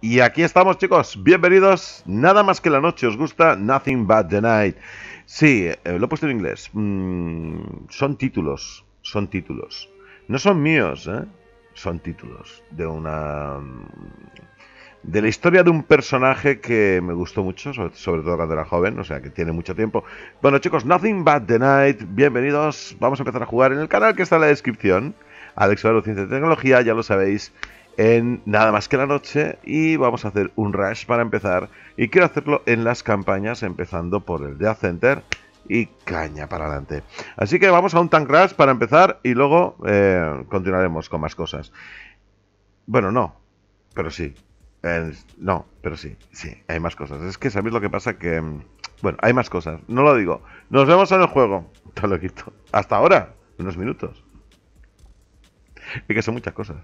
Y aquí estamos, chicos, bienvenidos. Nada más que la noche, os gusta Nothing But The Night. Sí, lo he puesto en inglés. Son títulos. No son míos, ¿eh? Son títulos de una... de la historia de un personaje que me gustó mucho, sobre todo cuando era joven, o sea que tiene mucho tiempo. Bueno, chicos, Nothing But The Night, bienvenidos. Vamos a empezar a jugar en el canal que está en la descripción. Alex Subaru, Ciencia y Tecnología, ya lo sabéis, en Nada Más Que La Noche. Y vamos a hacer un rush para empezar. Y quiero hacerlo en las campañas, empezando por el Death Center. Y caña para adelante. Así que vamos a un tank rush para empezar y luego continuaremos con más cosas. Bueno, no, pero sí. No, pero sí, hay más cosas. Es que sabéis lo que pasa, que... bueno, hay más cosas, no lo digo. Nos vemos en el juego, te lo quito. Hasta ahora, unos minutos. Y que son muchas cosas.